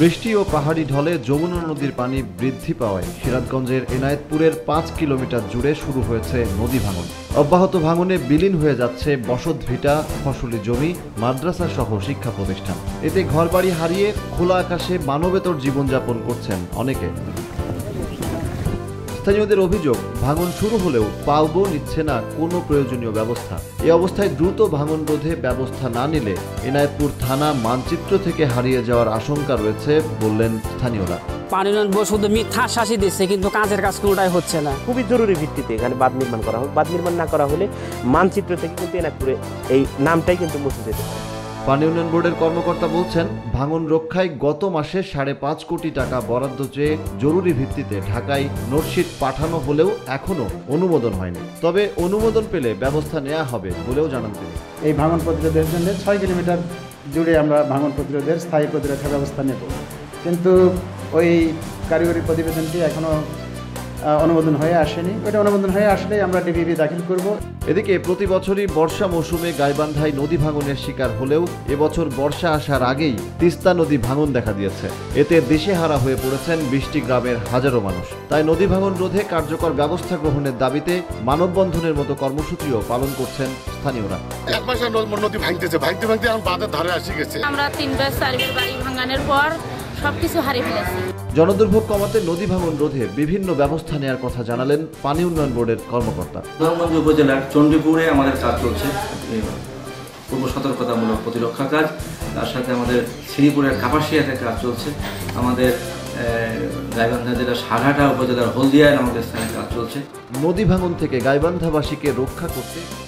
বৃষ্টি ও পাহাড়ি ঢলে যমুনা নদীর পানি বৃদ্ধি পাওয়ায় সিরাজগঞ্জের এনায়েতপুরের ৫ কিলোমিটার জুড়ে শুরু হয়েছে নদী ভাঙন। অব্যাহত ভাঙনে বিলীন হয়ে যাচ্ছে বসত ভিটা, ফসলি জমি, মাদ্রাসা সহ শিক্ষা প্রতিষ্ঠান। এতে ঘরবাড়ি হারিয়ে খোলা আকাশে মানবেতর জীবনযাপন করছেন অনেকে। স্থানীয়দের অভিযোগ, ভাঙন শুরু হলেও পাউবো নিচ্ছে না কোনো প্রয়োজনীয় ব্যবস্থা। এই অবস্থায় দ্রুত ভাঙন রোধে ব্যবস্থা না নিলে এনায়েতপুর থানা মানচিত্র থেকে হারিয়ে যাওয়ার আশঙ্কা রয়েছে বললেন স্থানীয়রা। পানি শুধু মিথ্যা শাসি দিচ্ছে, কিন্তু কাজের কাজ কোনোটাই হচ্ছে না। খুবই জরুরি ভিত্তিতে এখানে বাঁধ নির্মাণ করা হবে। বাঁধ নির্মাণ না করা হলে মানচিত্র থেকে কিন্তু এনায়েতপুরে এই নামটাই কিন্তু মুছে যেতে পারে। পানি উন্নয়ন বোর্ডের কর্মকর্তা বলছেন, ভাঙন রক্ষায় গত মাসে ৫.5 কোটি টাকা বরাদ্দ চেয়ে জরুরি ভিত্তিতে ঢাকায় নোটশিট পাঠানো হলেও এখনও অনুমোদন হয়নি। তবে অনুমোদন পেলে ব্যবস্থা নেওয়া হবে বলেও জানান তিনি। এই ভাঙন প্রতিরোধের জন্য ৬ কিলোমিটার জুড়ে আমরা ভাঙন প্রতিরোধের স্থায়ী প্রতিরক্ষা ব্যবস্থা নেব, কিন্তু ওই কারিগরি প্রতিবেদনটি এখনও অনুমোদন হয়ে আসেনি। এটা অনুমোদন হয়ে আসলে আমরা ডিবিবি দাখিল করব। এদিকে প্রতি বছরই বর্ষা মৌসুমে গাইবান্ধায় নদী ভাঙনের শিকার হলেও এবছর বর্ষা আসার আগেই তিস্তা নদী ভাঙন দেখা দিয়েছে। এতে দিশেহারা হয়ে পড়েছেন ২০টি গ্রামের হাজারো মানুষ। তাই নদী ভাঙন রোধে কার্যকর ব্যবস্থা গ্রহণের দাবিতে মানববন্ধনের মতো কর্মসূচিও পালন করছেন স্থানীয়রা। এক মাস নদী ভাঙতেছে, ভাঙতে ভাঙতে এখন বাঁধের ধারে এসে গেছে। আমরা ৩ বার ৪ বার বাড়ি ভাঙানোর পর সবকিছু হারিয়ে ফেলেছি। জনদুর্ভোগ কমাতে নদী ভাঙন রোধে বিভিন্ন ব্যবস্থা নেওয়ার কথা জানালেন পানি উন্নয়ন বোর্ডের কর্মকর্তা। সুনামগঞ্জ উপজেলার চণ্ডীপুরে আমাদের কাজ চলছে, পূর্ব সতর্কতামূলক প্রতিরক্ষা কাজ। তার সাথে আমাদের শ্রীপুরের কাপাসিয়াতে কাজ চলছে। আমাদের গাইবান্ধা জেলার সাঘাটা উপজেলার হলদিয়ায় আমাদের স্থানে কাজ চলছে। নদী ভাঙন থেকে গাইবান্ধাবাসীকে রক্ষা করতে